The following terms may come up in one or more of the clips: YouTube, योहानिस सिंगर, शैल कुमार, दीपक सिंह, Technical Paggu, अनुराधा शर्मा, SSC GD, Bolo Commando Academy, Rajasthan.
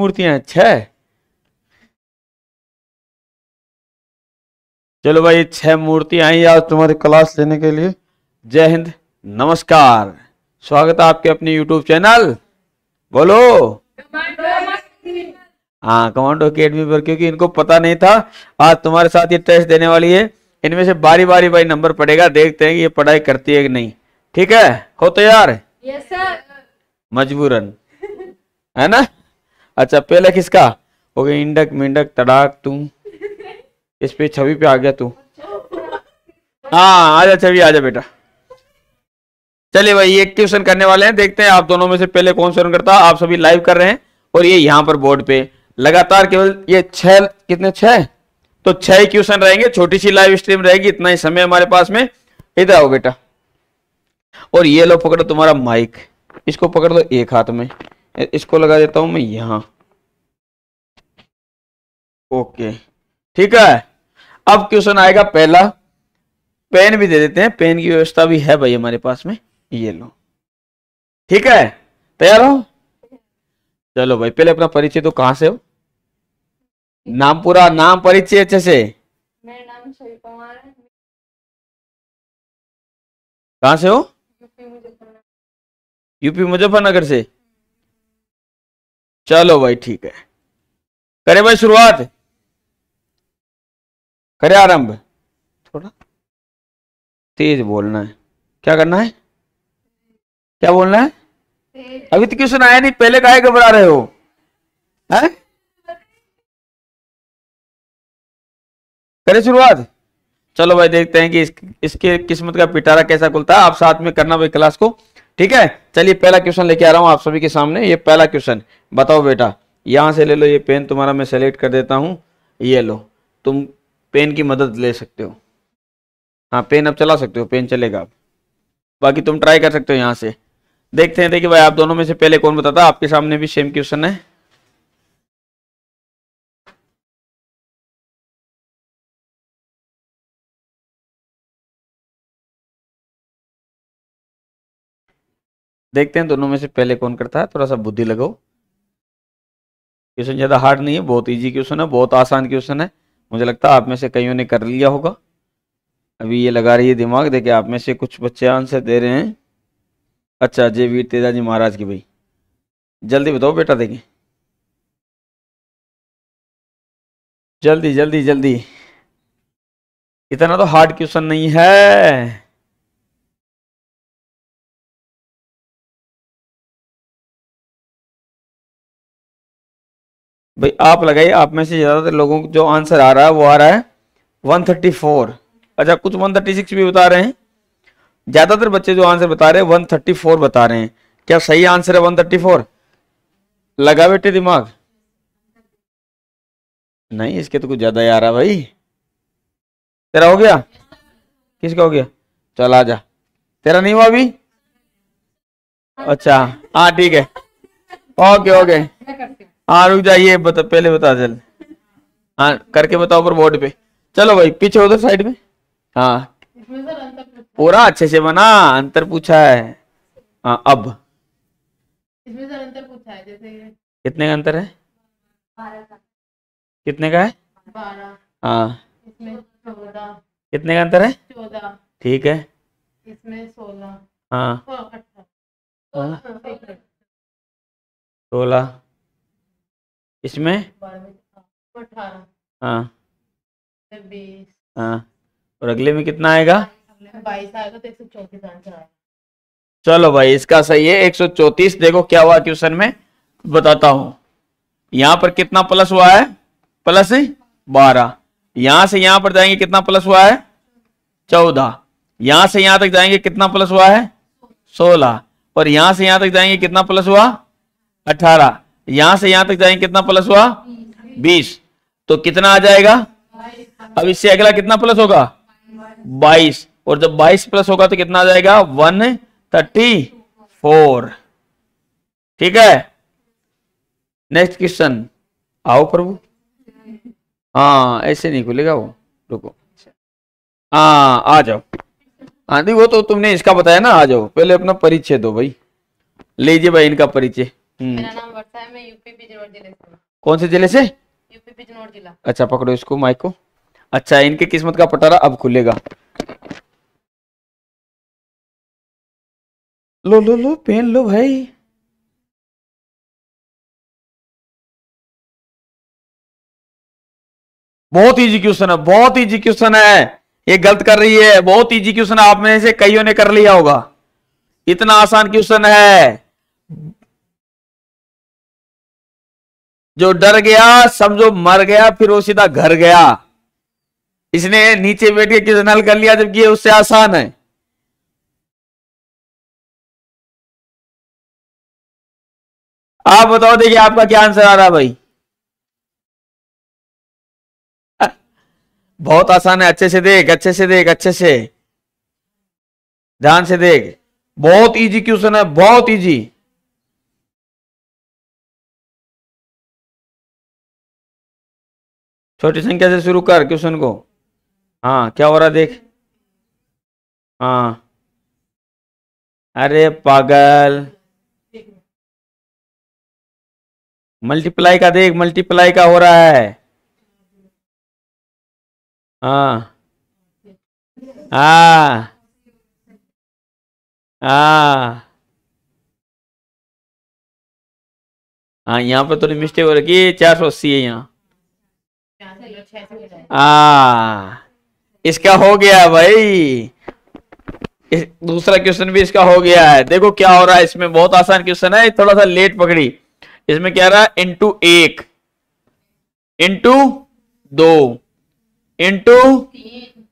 मूर्तियां छह। चलो भाई छह मूर्तियां आई आज तुम्हारी क्लास लेने के लिए। जय हिंद, नमस्कार, स्वागत है आपके अपने YouTube चैनल बोलो हाँ कमांडो अकेडमी पर, क्योंकि इनको पता नहीं था आज तुम्हारे साथ ये टेस्ट देने वाली है। इनमें से बारी बारी भाई नंबर पड़ेगा, देखते हैं कि ये पढ़ाई करती है कि नहीं। ठीक है, हो तैयार? Yes sir. मजबूरन है ना। अच्छा पहले किसका हो गया? इंडक मिंडक तड़ाक तू, इस पे छवि पे आ गया तू। हाँ आजा छवि आजा बेटा। चलिए भाई ये क्वेश्चन करने वाले हैं, देखते हैं आप दोनों में से पहले कौन सा रन करता है। आप सभी लाइव कर रहे हैं और ये यहाँ पर बोर्ड पे लगातार केवल ये छह, कितने छह, तो छह क्वेश्चन रहेंगे। छोटी सी लाइव स्ट्रीम रहेगी, इतना ही समय हमारे पास में। इधर आओ बेटा, और ये लो पकड़ो तुम्हारा माइक, इसको पकड़ लो एक हाथ में, इसको लगा देता हूं मैं यहाँ। ओके ठीक है, अब क्वेश्चन आएगा पहला। पेन भी दे देते हैं, पेन की व्यवस्था भी है भाई हमारे पास में, ये लो। ठीक है, तैयार हो? चलो भाई पहले अपना परिचय तो, कहाँ से हो, नाम पूरा नाम परिचय अच्छे से। मेरा नाम शैल कुमार है। कहाँ से हो? यूपी मुजफ्फरनगर से। चलो भाई ठीक है, करें भाई शुरुआत, करें आरंभ। थोड़ा तेज बोलना है, क्या करना है, क्या बोलना है? अभी तो क्वेश्चन आया नहीं, पहले काहे घबरा रहे हो? है करें शुरुआत। चलो भाई देखते हैं कि इसके किस्मत का पिटारा कैसा खुलता है। आप साथ में करना भाई क्लास को, ठीक है। चलिए पहला क्वेश्चन लेके आ रहा हूं आप सभी के सामने। ये पहला क्वेश्चन, बताओ बेटा, यहां से ले लो ये पेन तुम्हारा, मैं सेलेक्ट कर देता हूं। ये लो, तुम पेन की मदद ले सकते हो। हाँ पेन अब चला सकते हो, पेन चलेगा अब, बाकी तुम ट्राई कर सकते हो यहाँ से। देखते हैं, देखिए भाई आप दोनों में से पहले कौन बताता है। आपके सामने भी सेम क्वेश्चन है। देखते हैं दोनों में से पहले कौन करता है। थोड़ा सा बुद्धि लगाओ, क्वेश्चन ज़्यादा हार्ड नहीं है, बहुत इजी क्वेश्चन है, बहुत आसान क्वेश्चन है। मुझे लगता है आप में से कईयों ने कर लिया होगा। अभी ये लगा रही है दिमाग, देखिए आप में से कुछ बच्चे आंसर दे रहे हैं। अच्छा जय वीर तेजाजी महाराज की, भाई जल्दी बताओ बेटा, देखिए जल्दी जल्दी जल्दी, इतना तो हार्ड क्वेश्चन नहीं है। भाई आप लगाइए, आप में से ज़्यादातर लोगों को जो आंसर आ रहा है वो आ रहा है 134। अच्छा कुछ 136 भी बता रहे हैं। ज़्यादातर बच्चे जो आंसर बता रहे हैं 134 बता रहे हैं। क्या सही आंसर है 134? लगा बेटे दिमाग। नहीं इसके तो कुछ ज़्यादा ही आ रहा भाई। तेरा हो गया? किसका हो गया? चल आ जा, तेरा नहीं हुआ अभी? अच्छा हाँ ठीक है, ओके ओके हाँ रुक जाइए, बता पहले बता चल, हाँ करके बताओ ऊपर बोर्ड पे। चलो भाई पीछे उधर साइड में, हाँ पूरा अच्छे से बना, अंतर पूछा है। हाँ अब इसमें सर अंतर पूछा है, जैसे कितने का अंतर है? 12 का। कितने का है? 12। हाँ इसमें 14। कितने का अंतर है? 14। ठीक है इसमें 16। हाँ 18। 16 इसमें 18। हाँ 20। हाँ और अगले में कितना आएगा? 22 आएगा तो 134 आंसर आएगा। चलो भाई इसका सही है 134। देखो क्या हुआ क्वेश्चन में, बताता हूँ। यहाँ पर कितना प्लस हुआ है? प्लस 12। यहाँ से यहाँ पर जाएंगे कितना प्लस हुआ है? 14। यहाँ से यहाँ तक जाएंगे कितना प्लस हुआ है? 16। और यहाँ से यहाँ तक जाएंगे कितना प्लस हुआ? 18। यहाँ से यहाँ तक जाएंगे कितना प्लस हुआ? 20। तो कितना आ जाएगा? अब इससे अगला कितना प्लस होगा? 22। और जब 22 प्लस होगा तो कितना आ जाएगा? 134। ठीक है, नेक्स्ट क्वेश्चन। आओ प्रभु, हाँ ऐसे नहीं खुलेगा वो, रुको हाँ आ जाओ। हाँ जी वो तो तुमने इसका बताया ना, आ जाओ पहले अपना परिचय दो भाई। लीजिए भाई इनका परिचय, मेरा नाम वर्षा है, मैं यूपी बिजनौर जिले से। कौन से जिले से? यूपी बिजनौर जिला। अच्छा पकड़ो इसको माइक को। अच्छा इनके किस्मत का पटारा अब खुलेगा। लो लो लो पेन लो भाई। बहुत इजी क्वेश्चन है, बहुत इजी क्वेश्चन है, ये गलत कर रही है। बहुत इजी क्वेश्चन आप में से कईयों ने कर लिया होगा, इतना आसान क्वेश्चन है। जो डर गया समझो मर गया, फिर वो सीधा घर गया। इसने नीचे बैठ के क्वेश्चन हल कर लिया, जबकि ये उससे आसान है। आप बताओ देखिए आपका क्या आंसर आ रहा है भाई। बहुत आसान है, अच्छे से देख, अच्छे से देख, अच्छे से ध्यान से देख। बहुत इजी क्वेश्चन है, बहुत इजी। छोटी संख्या से शुरू कर क्वेश्चन को। हाँ क्या हो रहा देख। हाँ अरे पागल, मल्टीप्लाई का देख, मल्टीप्लाई का हो रहा है। हाँ हाँ हाँ हाँ, यहाँ पर थोड़ी मिस्टेक हो रही है, 480 है यहाँ। इसका हो गया भाई, दूसरा क्वेश्चन भी इसका हो गया है। देखो क्या हो रहा है इसमें, बहुत आसान क्वेश्चन है, थोड़ा सा लेट पकड़ी। इसमें क्या रहा है, इंटू एक, इंटू दो, इंटू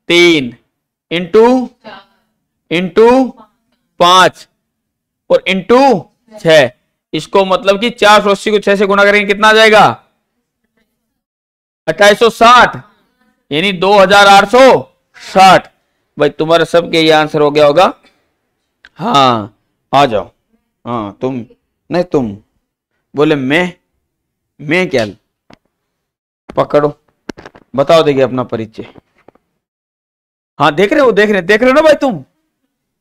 तीन, इंटू इंटू पांच और इंटू छह। इसको मतलब कि 480 को 6 से गुना करेंगे, कितना आ जाएगा? 2860, यानी 2860। भाई तुम्हारा सबके ये आंसर हो गया होगा। हाँ आ जाओ। हाँ तुम नहीं, तुम बोले मैं क्या। पकड़ो बताओ देखिए अपना परिचय। हाँ देख रहे हो, देख रहे हो ना भाई, तुम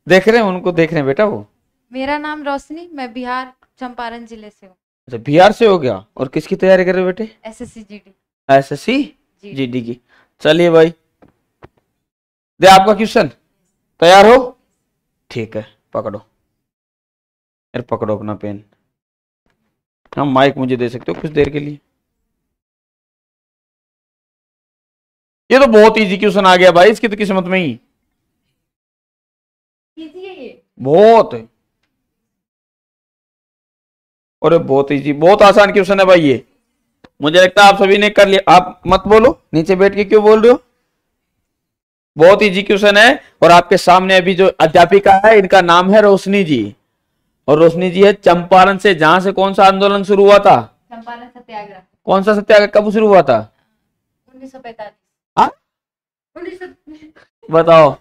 देख रहे हो, उनको देख रहे हैं बेटा। वो मेरा नाम रोशनी, मैं बिहार चंपारण जिले से हूँ। अच्छा बिहार से हो गया, और किसकी तैयारी कर रहे हो बेटे? SSC GD की। चलिए भाई दे आपका क्वेश्चन, तैयार हो? ठीक है पकड़ो, फिर पकड़ो अपना पेन। हाँ माइक मुझे दे सकते हो कुछ देर के लिए। ये तो बहुत इजी क्वेश्चन आ गया भाई, इसकी तो किस्मत में ही। ये बहुत और बहुत इजी, बहुत आसान क्वेश्चन है भाई ये। मुझे लगता है आप सभी ने कर लिया। आप मत बोलो, नीचे बैठ के क्यों बोल रहे हो? बहुत इजी क्वेश्चन है। और आपके सामने अभी जो अध्यापिका है, इनका नाम है रोशनी जी, और रोशनी जी है चंपारण से, जहां से कौन सा आंदोलन शुरू हुआ था? चंपारण सत्याग्रह। कौन सा सत्याग्रह कब शुरू हुआ था? 1945। बताओ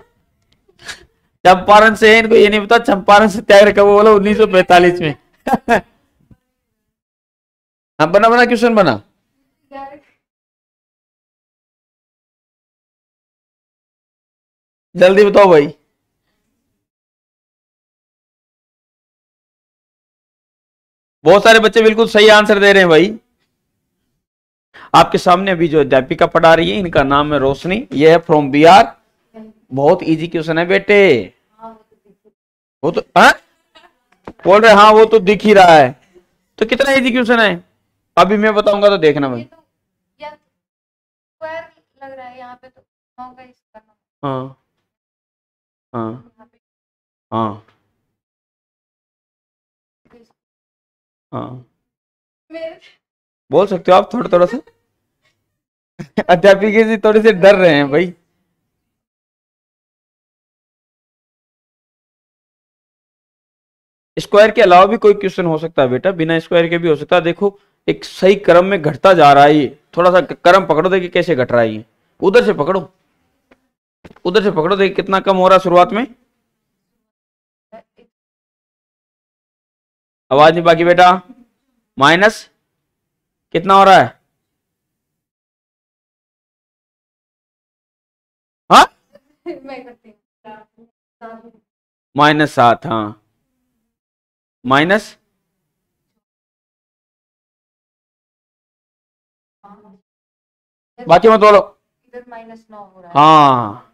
चंपारण से है, इनको ये नहीं पता चंपारण सत्याग्रह कब बोला? 1945 में। हाँ बना क्वेश्चन बना। जल्दी बताओ भाई। बहुत सारे बच्चे बिल्कुल सही आंसर दे रहे हैं भाई। आपके सामने अभी जो अध्यापिका पढ़ा रही है, इनका नाम है रोशनी, यह है फ्रॉम बिहार। बहुत इजी क्वेश्चन है बेटे। वो तो हाँ बोल रहे, हाँ वो तो दिख ही रहा है। तो कितना इजी क्वेश्चन है, अभी मैं बताऊंगा तो देखना भाई। लग रहा है यहाँ पे तो करना। हाँ हाँ हाँ हाँ बोल सकते हो आप थोड़ा सा। अध्यापिका जी थोड़े से डर रहे हैं भाई। स्क्वायर के अलावा भी कोई क्वेश्चन हो सकता है बेटा, बिना स्क्वायर के भी हो सकता है। देखो एक सही क्रम में घटता जा रहा है, थोड़ा सा क्रम पकड़ो देखिए कैसे घट रहा है। उधर से पकड़ो, उधर से पकड़ो देखिए कितना कम हो रहा है शुरुआत में। आवाज नहीं बाकी बेटा। माइनस कितना हो रहा है? हाँ -7। हाँ -6 बाकी मत बोलो। इधर -9 हो रहा है। हाँ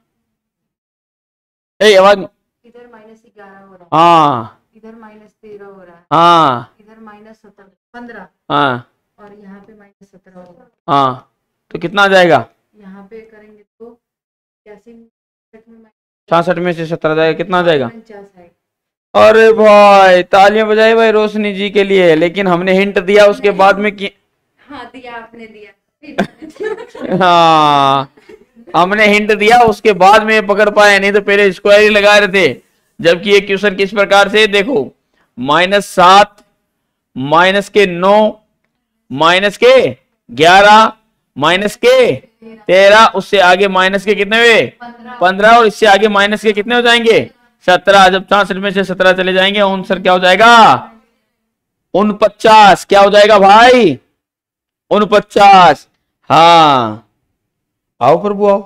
ए आवाज। इधर -11 हो रहा है। हाँ इधर -13 हो रहा है। हाँ इधर -17 15। हाँ और यहाँ पे -17 हो रहा है। हाँ तो कितना आ जाएगा यहाँ पे करेंगे तो 66 में से 17 आ जाएगा। कितना आ जाएगा? 50 आएगा। अरे भाई तालियां बजाए भाई रोशनी जी के लिए। लेकिन हमने हिंट दिया उसके बाद में कि हाँ दिया आपने दिया हाँ हमने हिंट दिया उसके बाद में पकड़ पाया, नहीं तो पहले स्क्वायर ही लगा रहे थे। जबकि ये क्वेश्चन किस प्रकार से देखो, -7 -9 -11 -13 उससे आगे -के कितने हुए 15 और इससे आगे -के कितने हो जाएंगे 17। जब 66 में से 17 चले जाएंगे आंसर क्या हो जाएगा 49। क्या हो जाएगा भाई 49। हाँ आओ प्रभु आओ,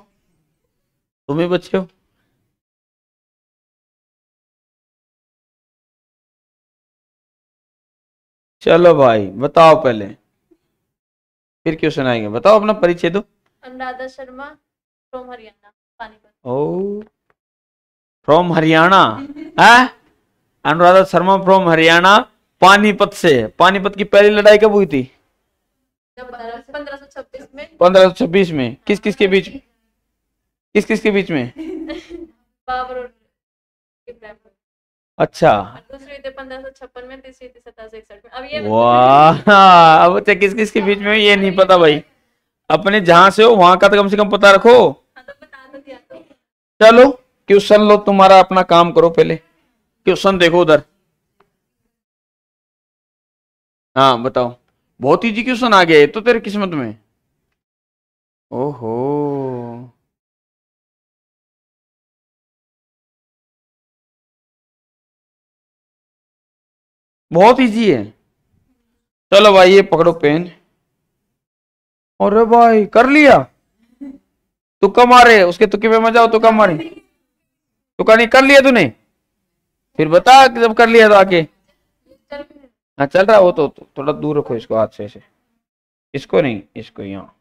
तुम ही बच्चे हो। चलो भाई बताओ पहले फिर क्वेश्चन आएंगे। बताओ अपना परिचय दो। अनुराधा शर्मा फ्रॉम हरियाणा, पानीपत। फ्रॉम हरियाणा है अनुराधा शर्मा फ्रॉम हरियाणा पानीपत से। पानीपत की पहली लड़ाई कब हुई थी? 1526 में। 1526 में किस किस के बीच? किस के बीच में? बाबर और। अच्छा दूसरी थी 1556 में, तीसरी थी 1761 में। अब ये वाह अब तो किस किस के बीच में ये नहीं पता भाई। अपने जहाँ से हो वहां का तो कम से कम पता रखो। चलो क्वेश्चन लो, तुम्हारा अपना काम करो। पहले क्वेश्चन देखो उधर। हाँ बताओ, बहुत इजी क्वेश्चन आ गया तो तेरे किस्मत में। ओहो बहुत इजी है। चलो भाई ये पकड़ो पेन। अरे भाई कर लिया, तुक्का मारे उसके तुक्के पे मजा हो। तुक्का मारे तो कहानी कर लिया तूने, फिर बता जब कर लिया तो आगे। हाँ चल रहा है वो तो थोड़ा दूर रखो इसको हाथ से, ऐसे इसको नहीं, इसको यहाँ।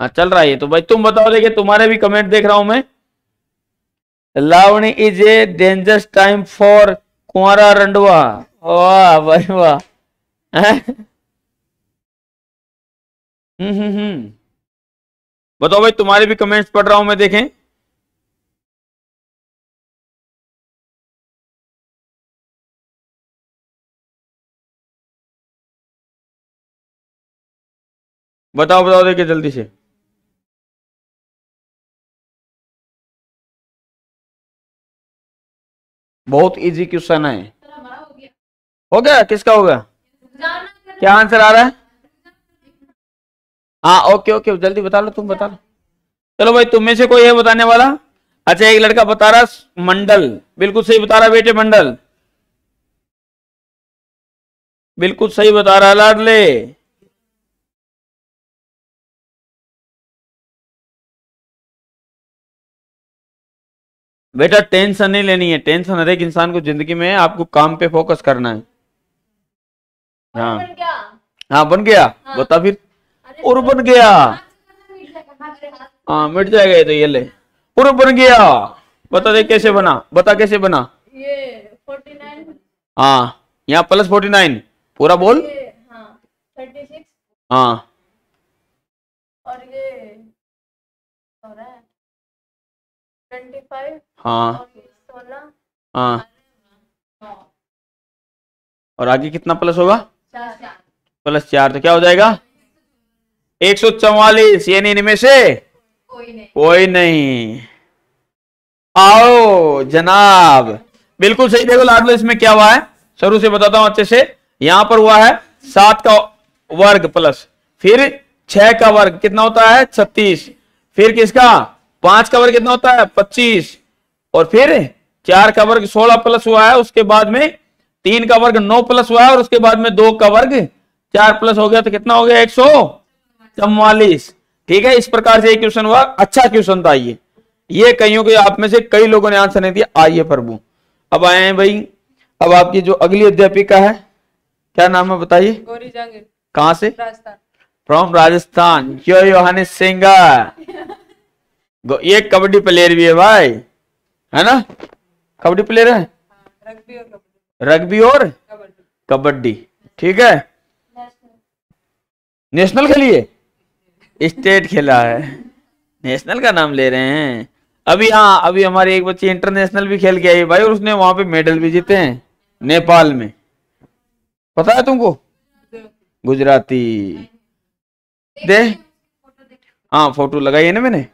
हाँ चल रहा है ये तो। भाई तुम बताओ, लेकिन तुम्हारे भी कमेंट देख रहा हूं मैं। Lavani is a dangerous time for कुंवारा रंडवा। वाह भाई वाह। बताओ भाई तुम्हारे भी कमेंट्स पढ़ रहा हूं मैं, देखें। बताओ बताओ देखिए जल्दी से। बहुत इजी क्वेश्चन है। हो गया? किसका हो गया? क्या आंसर आ रहा है? हाँ ओके ओके जल्दी बता लो, तुम बता लो। चलो भाई तुम में से कोई है बताने वाला? अच्छा एक लड़का बता रहा मंडल, बिल्कुल सही बता रहा बेटे मंडल, बिल्कुल सही बता रहा लाडले। बेटा टेंशन नहीं लेनी है, टेंशन हर एक इंसान को जिंदगी में, आपको काम पे फोकस करना है। हाँ बन गया, हाँ बन गया। हाँ। बता फिर। और बन गया। हाँ मिट जाएगा ये तो, ये ले और बन गया। बता दे कैसे बना, बता कैसे बना ये 49। हाँ यहाँ प्लस 49 पूरा बोल। हाँ 36। हाँ और ये हो रहा है 25। हाँ 16। हाँ और आगे कितना प्लस होगा? 4 + 4 तो क्या हो जाएगा 144। यानी इनमें से कोई नहीं। आओ जनाब बिल्कुल सही। देखो लाडलो इसमें क्या हुआ है, शुरू से बताता हूं अच्छे से। यहां पर हुआ है 7 का वर्ग प्लस फिर 6 का वर्ग कितना होता है 36, फिर किसका 5 का वर्ग कितना होता है 25, और फिर 4 का वर्ग 16 प्लस हुआ है, उसके बाद में 3 का वर्ग 9 प्लस हुआ है, और उसके बाद में 2 का वर्ग 4 प्लस हो गया तो कितना हो गया 144। ठीक है इस प्रकार से ये क्वेश्चन हुआ। अच्छा क्वेश्चन था ये कईयों के, आप में से कई लोगों ने आंसर नहीं दिया। आइए प्रभु अब आए हैं भाई। अब आपकी जो अगली अध्यापिका है क्या नाम है बताइए? कहाँ से? राजस्थान। फ्रॉम राजस्थान, क्यों योहानिस सिंगर। ये कबड्डी प्लेयर भी है भाई, है ना, कबड्डी प्लेयर है, रग्बी और कबड्डी, ठीक है। नेशनल खेलिए, स्टेट खेला है, नेशनल का नाम ले रहे हैं अभी। हाँ, अभी हमारे एक बच्चे इंटरनेशनल भी खेल के आई भाई और उसने वहां पे मेडल भी जीते हैं नेपाल में, पता है तुमको, गुजराती दे। हाँ फोटो लगाई है ना मैंने।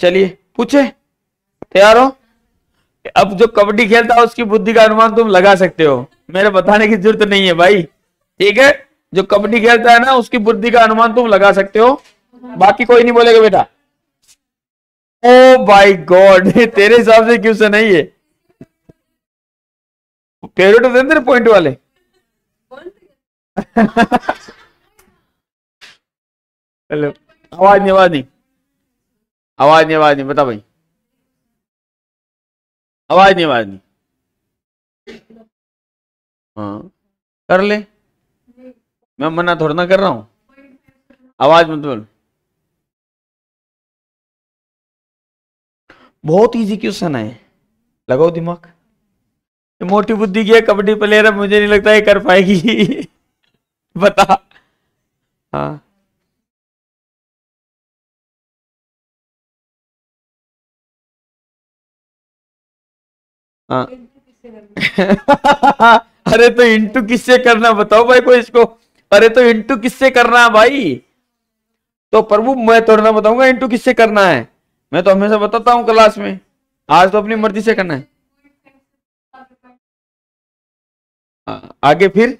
चलिए पूछे, तैयार हो? अब जो कबड्डी खेलता है उसकी बुद्धि का अनुमान तुम लगा सकते हो, मेरे बताने की जरूरत नहीं है भाई, ठीक है। जो कबड्डी खेलता है ना उसकी बुद्धि का अनुमान तुम लगा सकते हो, बाकी कोई नहीं बोलेगा बेटा। ओ माय गॉड, तेरे हिसाब से क्वेश्चन नहीं है, फेवरेट होते हैं तेरे पॉइंट वाले। हेलो, आवाज नहीं, बता भाई, आवाज नहीं। हाँ कर ले, मैं मना थोड़ा ना कर रहा हूँ, आवाज मत बोल। बहुत इजी क्वेश्चन है, लगाओ दिमाग। मोटी बुद्धि की है, कबड्डी प्लेयर है, मुझे नहीं लगता ये कर पाएगी। बता। हाँ हाँ अरे तो इंटू किससे करना बताओ भाई कोई इसको। अरे तो इंटू किससे करना है भाई? तो प्रभु मैं तो ना बताऊंगा इंटू किससे करना है, मैं तो हमेशा बताता हूँ क्लास में, आज तो अपनी मर्जी से करना है। आगे फिर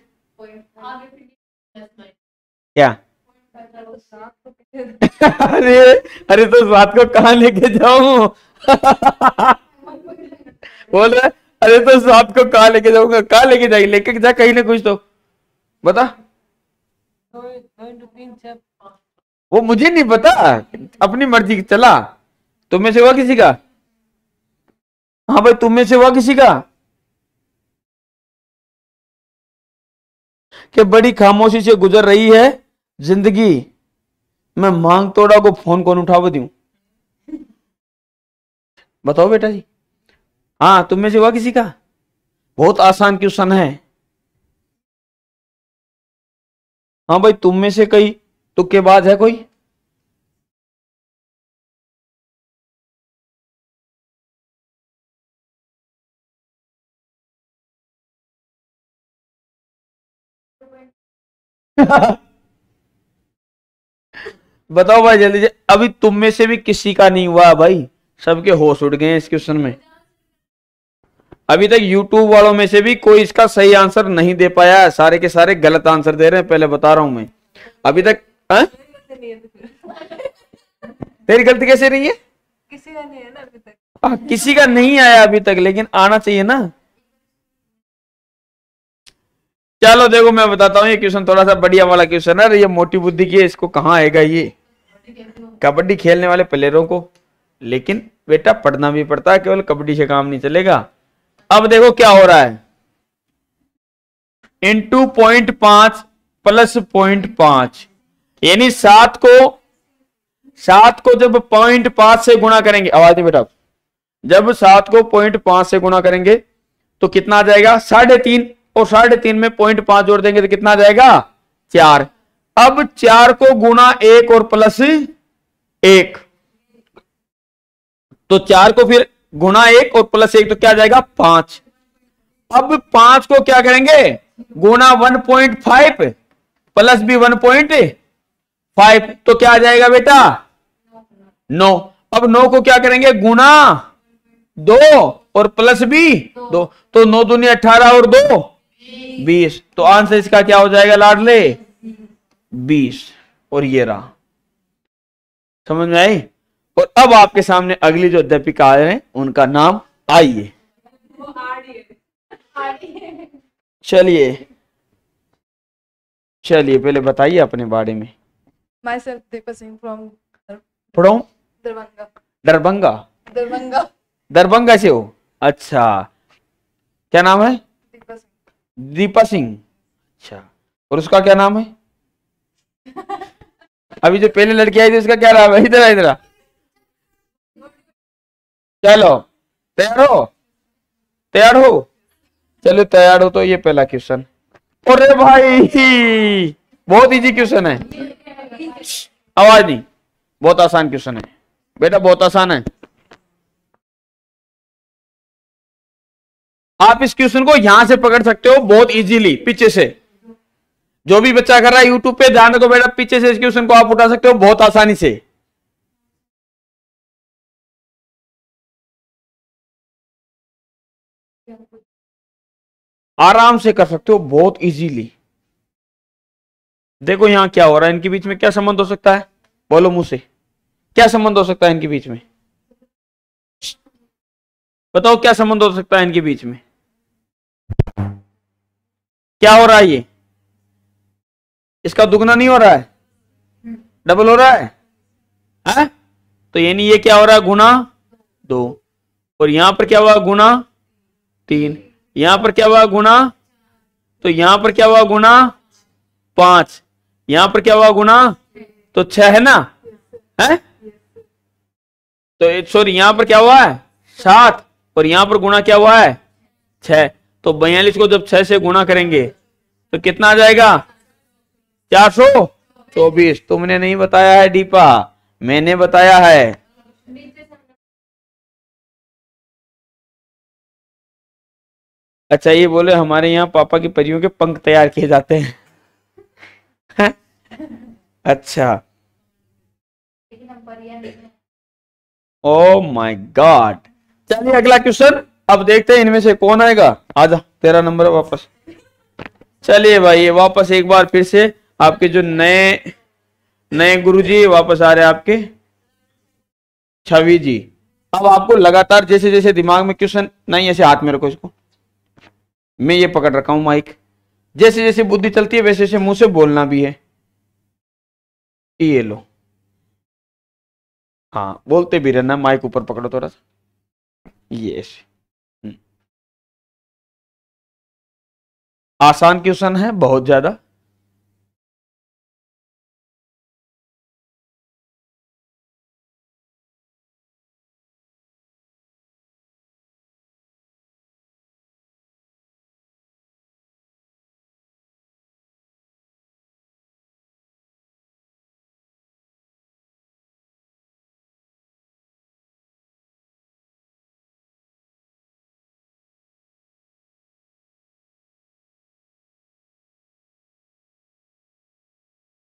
क्या? अरे तो साथ को कहाँ लेके जाऊं? बोल रहा है अरे तो साथ को कहाँ लेके जाऊंगा, कहाँ लेके जाएगी, लेके जा कहीं ना कुछ तो बता। वो मुझे नहीं पता, अपनी मर्जी चला। तुम में से हुआ किसी का? हाँ भाई तुम में से हुआ किसी का कि बड़ी खामोशी से गुजर रही है जिंदगी, मैं मांग तोड़ा को फोन कौन उठावा दूं? बताओ बेटा जी। हाँ तुम में से हुआ किसी का? बहुत आसान क्वेश्चन है। हाँ भाई तुम में से कई तुक्केबाज है कोई? बताओ भाई जल्दी से, अभी तुम में से भी किसी का नहीं हुआ भाई, सबके होश उड़ गए हैं इस क्वेश्चन में। अभी तक YouTube वालों में से भी कोई इसका सही आंसर नहीं दे पाया है, सारे के सारे गलत आंसर दे रहे हैं, पहले बता रहा हूं मैं। अभी तक तेरी गलती कैसे रही है? किसी का नहीं है ना अभी तक। किसी का नहीं आया अभी तक, लेकिन आना चाहिए ना। चलो देखो मैं बताता हूँ, ये क्वेश्चन थोड़ा सा बढ़िया वाला क्वेश्चन है, ये मोटी बुद्धि की है, इसको कहाँ आएगा ये, कबड्डी खेलने वाले प्लेयरों को। लेकिन बेटा पढ़ना भी पड़ता है, केवल कबड्डी से काम नहीं चलेगा। अब देखो क्या हो रहा है, इंटू 0.5 प्लस 0.5 यानी 7 को जब 0.5 से गुणा करेंगे, आवाज नहीं बेटा, जब 7 को 0.5 से गुणा करेंगे तो कितना आ जाएगा 3.5, और 3.5 में 0.5 जोड़ देंगे तो कितना आ जाएगा 4। अब 4 को गुना 1 और प्लस 1, तो 4 को फिर गुना 1 और प्लस 1 तो क्या आ जाएगा 5। अब 5 को क्या करेंगे, गुना 1.5 प्लस भी 1.5, तो क्या आ जाएगा बेटा 9। अब 9 को क्या करेंगे, गुना 2 और प्लस भी 2, तो 9 दूनी 18 और 2 20, तो आंसर इसका क्या हो जाएगा लाडले 20, और ये रहा। समझ में आई? और अब आपके सामने अगली जो अध्यापिका आए हैं उनका नाम आइए। चलिए चलिए पहले बताइए अपने बारे में। myself दीपक सिंह फ्रॉम दरभंगा से हो? अच्छा, क्या नाम है? दीपा सिंह। अच्छा, और उसका क्या नाम है? अभी जो पहले लड़की आई थी उसका क्या नाम है? इधर इधर चलो, तैयार हो? तैयार हो? चलो तैयार हो तो ये पहला क्वेश्चन। अरे भाई बहुत इजी क्वेश्चन है, आवाज नहीं, बहुत आसान क्वेश्चन है बेटा, बहुत आसान है। आप इस क्वेश्चन को यहां से पकड़ सकते हो बहुत इजीली, पीछे से। जो भी बच्चा कर रहा है यूट्यूब पे ध्यान रखो बेटा, पीछे से इस क्वेश्चन को आप उठा सकते हो बहुत आसानी से। आराम से कर सकते हो बहुत इजीली। देखो यहां क्या हो रहा है, इनके बीच में क्या संबंध हो सकता है? बोलो मुझसे, क्या संबंध हो सकता है इनके बीच में? बताओ क्या संबंध हो सकता है इनके बीच में? क्या हो रहा है ये? इसका दुगना नहीं हो रहा है, डबल हो रहा है, है? तो यानी ये क्या हो रहा है? गुना दो। और यहां पर क्या हुआ? गुना तीन। यहां पर क्या हुआ? गुना, तो यहां पर क्या हुआ? गुना पांच। यहां पर क्या हुआ? गुना तो छह, है ना, है? तो सॉरी, यहां पर क्या हुआ है? सात। और यहां पर गुना क्या हुआ है? छह। तो 42 को जब 6 से गुना करेंगे तो कितना आ जाएगा? 424। तुमने नहीं बताया है दीपा, मैंने बताया है। अच्छा, ये बोले हमारे यहाँ पापा की परियों के पंख तैयार किए जाते हैं, है? अच्छा, ओ माय गॉड। चलिए अगला क्वेश्चन, अब देखते हैं इनमें से कौन आएगा। आजा, तेरा नंबर है वापस। चलिए भाई, वापस एक बार फिर से आपके जो नए नए गुरुजी वापस आ रहे हैं, आपके छवि जी। अब आपको लगातार जैसे जैसे दिमाग में क्वेश्चन नहीं, ऐसे हाथ में रखो इसको, मैं ये पकड़ रखा हूं माइक, जैसे जैसे बुद्धि चलती है वैसे वैसे मुंह से बोलना भी है। ये लो, हाँ बोलते भी रहना, माइक ऊपर पकड़ो थोड़ा सा, ये ऐसे। आसान क्वेश्चन है बहुत ज्यादा।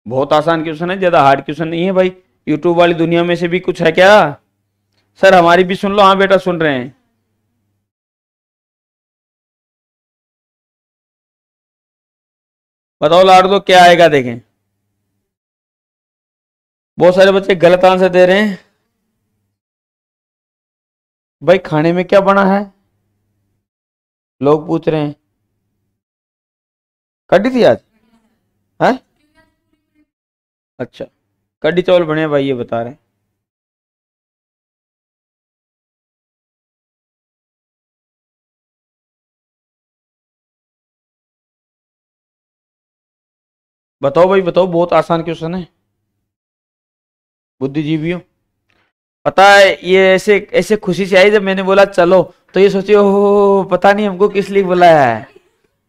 बहुत आसान क्वेश्चन है, ज्यादा हार्ड क्वेश्चन नहीं है भाई। यूट्यूब वाली दुनिया में से भी कुछ है क्या? सर हमारी भी सुन लो। हाँ बेटा सुन रहे हैं। बताओ लाड़ दो क्या आएगा, देखें। बहुत सारे बच्चे गलत आंसर दे रहे हैं। भाई खाने में क्या बना है, लोग पूछ रहे हैं। कटी थी आज, है? अच्छा, कड़ी चावल बने भाई, ये बता रहे हैं। बताओ भाई बताओ, बहुत आसान क्वेश्चन है बुद्धिजीवियों। पता है ये ऐसे ऐसे खुशी से आई जब मैंने बोला चलो, तो ये सोचे ओ पता नहीं हमको किस लिए बुलाया है।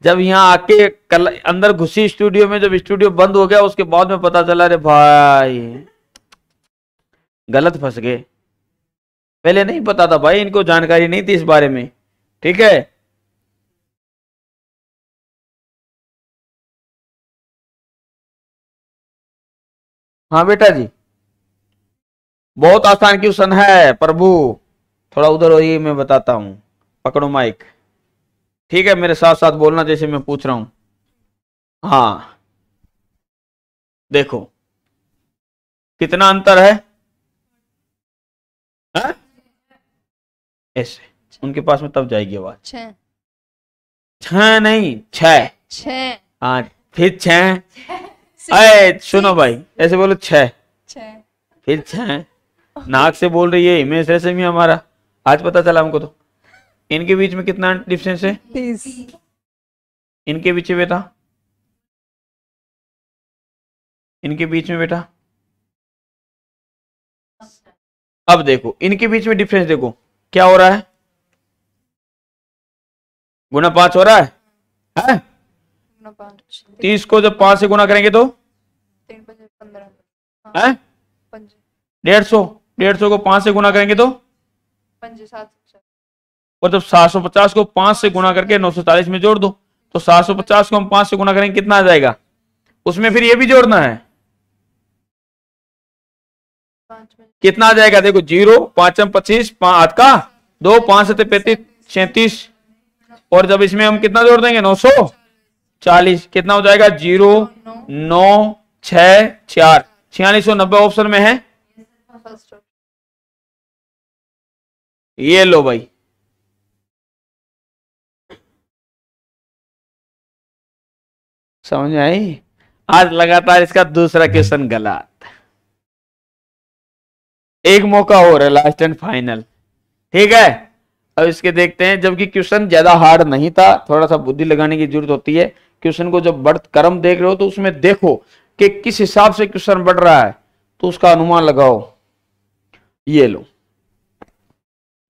जब यहाँ आके कल अंदर घुसी स्टूडियो में, जब स्टूडियो बंद हो गया उसके बाद में पता चला अरे भाई गलत फंस गए। पहले नहीं पता था भाई, इनको जानकारी नहीं थी इस बारे में, ठीक है। हाँ बेटा जी, बहुत आसान क्वेश्चन है। प्रभु थोड़ा उधर हो, ये मैं बताता हूँ, पकड़ो माइक, ठीक है? मेरे साथ साथ बोलना जैसे मैं पूछ रहा हूं। हाँ देखो कितना अंतर है, हा? ऐसे उनके पास में तब जाएगी आवाज। छह, छह नहीं, छह, छह, हाँ फिर छह। अरे सुनो भाई, ऐसे बोलो छह, फिर छह। नाक से बोल रही है, इमेज रेशम ही हमारा, आज पता चला हमको। तो इनके बीच में कितना डिफरेंस है? 30। इनके बीच में बेटा, इनके बीच में बेटा अब देखो इनके बीच में डिफरेंस देखो क्या हो रहा है, गुना 5 हो रहा है, है? 30 को जब 5 से गुना करेंगे तो 3 150 को 5 से गुना करेंगे तो 57, और जब 750 को 5 से गुना करके 940 में जोड़ दो तो 750 को हम 5 से गुना करेंगे कितना आ जाएगा, उसमें फिर ये भी जोड़ना है कितना आ जाएगा, देखो 0 5 25 5 का 2 5 7 35 37, और जब इसमें हम कितना जोड़ देंगे 940, कितना हो जाएगा 0 9 6 4 4690 ऑप्शन में है। ये लो भाई, समझ आई, आज लगातार इसका दूसरा क्वेश्चन गलत, एक मौका हो रहा है लास्ट एंड फाइनल, ठीक है। अब इसके देखते हैं, जबकि क्वेश्चन ज्यादा हार्ड नहीं था, थोड़ा सा बुद्धि लगाने की जरूरत होती है क्वेश्चन को। जब बढ़त क्रम देख रहे हो तो उसमें देखो कि किस हिसाब से क्वेश्चन बढ़ रहा है तो उसका अनुमान लगाओ। ये लो,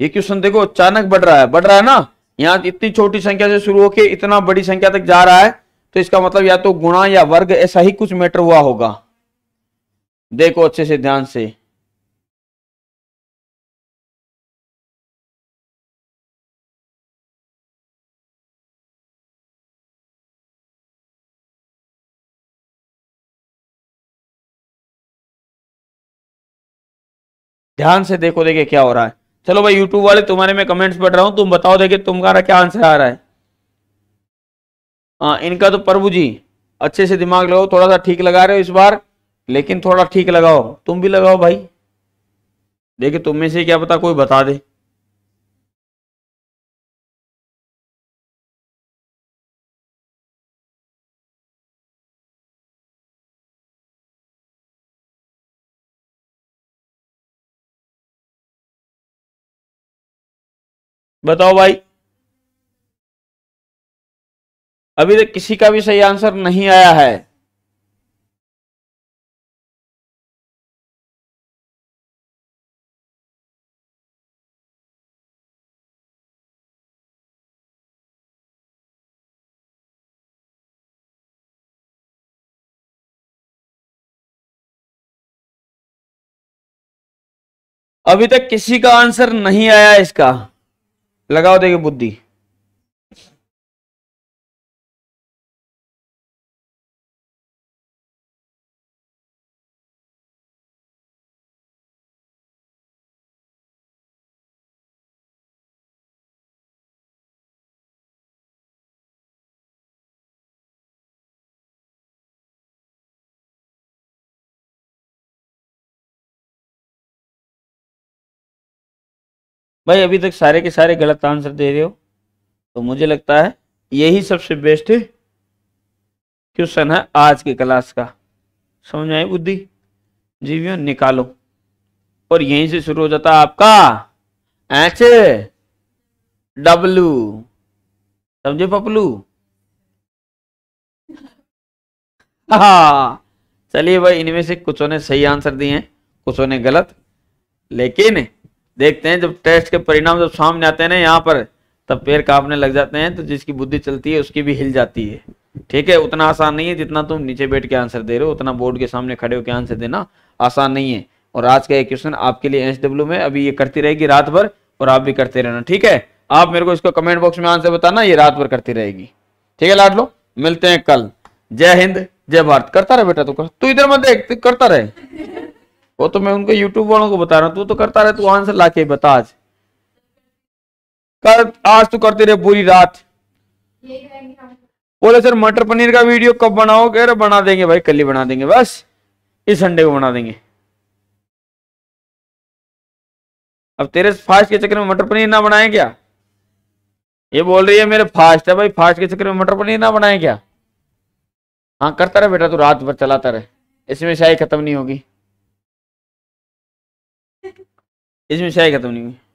ये क्वेश्चन देखो अचानक बढ़ रहा है ना, यहाँ इतनी छोटी संख्या से शुरू होकर इतना बड़ी संख्या तक जा रहा है, तो इसका मतलब या तो गुणा या वर्ग ऐसा ही कुछ मैटर हुआ होगा। देखो अच्छे से ध्यान से, ध्यान से देखो, देखिए क्या हो रहा है। चलो भाई YouTube वाले, तुम्हारे में कमेंट्स पढ़ रहा हूं, तुम बताओ देखिए तुम्हारा क्या आंसर आ रहा है। हाँ, इनका तो प्रभु जी अच्छे से दिमाग लगाओ, थोड़ा सा ठीक लगा रहे हो इस बार, लेकिन थोड़ा ठीक लगाओ, तुम भी लगाओ भाई, देखिए तुम में से क्या पता कोई बता दे। बताओ भाई, अभी तक किसी का भी सही आंसर नहीं आया है। अभी तक किसी का आंसर नहीं आया इसका, लगाओ देखिए बुद्धि। भाई अभी तक सारे के सारे गलत आंसर दे रहे हो, तो मुझे लगता है यही सबसे बेस्ट क्वेश्चन है आज की क्लास का। समझ आए बुद्धि, जीवियों निकालो, और यहीं से शुरू हो जाता है आपका HW, समझे पपलू। हाँ चलिए भाई, इनमें से कुछों ने सही आंसर दिए हैं, कुछों ने गलत, लेकिन देखते हैं जब टेस्ट के परिणाम जब सामने आते हैं ना यहाँ पर, तब पैर कांपने लग जाते हैं, तो जिसकी बुद्धि चलती है उसकी भी हिल जाती है। ठीक है, उतना आसान नहीं है जितना तुम नीचे बैठ के आंसर दे रहे हो, उतना बोर्ड के सामने खड़े होकर आंसर देना आसान नहीं है। और आज का ये क्वेश्चन आपके लिए HW में, अभी ये करती रहेगी रात भर, और आप भी करते रहना। ठीक है, आप मेरे को इसको कमेंट बॉक्स में आंसर बताना, ये रात भर करती रहेगी। ठीक है लाडलो, मिलते हैं कल। जय हिंद जय भारत। करता रहे बेटा, तू इधर मत देख, तू करता रहे। वो तो मैं उनको YouTube वालों को बता रहा हूँ, तू तो करता रहे, तू आंसर लाके बता आज कर, आज तू करते रहे पूरी रात। बोले सर मटर पनीर का वीडियो कब बनाओगे? अरे बना देंगे भाई, कल ही बना देंगे, बस इस संडे को बना देंगे। अब तेरे फास्ट के चक्कर में मटर पनीर ना बनाए क्या? ये बोल रही है मेरे फास्ट है भाई, फास्ट के चक्कर में मटर पनीर ना बनाए क्या? हाँ करता रहे बेटा, तू रात भर चलाता रहे, इसमें शायद खत्म नहीं होगी, इसमें शायद खत्म नहीं हुई।